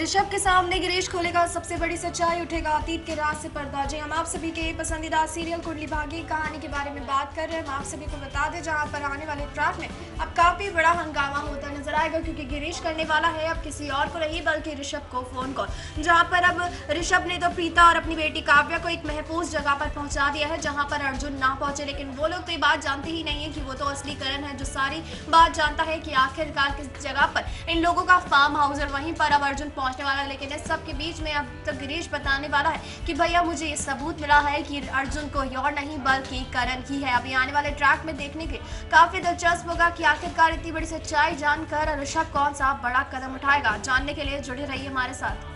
ऋषभ के सामने गिरीश खोलेगा सबसे बड़ी सच्चाई, उठेगा अतीत के राज से पर्दा। जी हम आप सभी के पसंदीदा सीरियल कुंडली भाग्य कहानी के बारे में बात कर रहे हैं। हम आप सभी को बता दें जहां पर आने वाले ट्रैक में अब काफी बड़ा हंगामा होता नजर आएगा, क्योंकि गिरीश करने वाला है अब किसी और को नहीं बल्कि ऋषभ को फोन कॉल, जहाँ पर अब ऋषभ ने तो प्रीता और अपनी बेटी काव्या को एक महफूज जगह पर पहुँचा दिया है जहाँ पर अर्जुन ना पहुँचे। लेकिन वो लोग तो ये बात जानते ही नहीं है कि वो तो असली करण है जो सारी बात जानता है कि आखिरकार किस जगह पर इन लोगों का फार्म हाउस और वहीं पर अब अर्जुन पहुंचने वाला है। लेकिन इस सब के बीच में अब तक गिरीश बताने वाला है कि भैया मुझे ये सबूत मिला है कि अर्जुन को और नहीं बल्कि करण ही है। अभी आने वाले ट्रैक में देखने के काफी दिलचस्प होगा कि आखिरकार इतनी बड़ी सच्चाई जानकर ऋषभ कौन सा बड़ा कदम उठाएगा। जानने के लिए जुड़े रहिए हमारे साथ।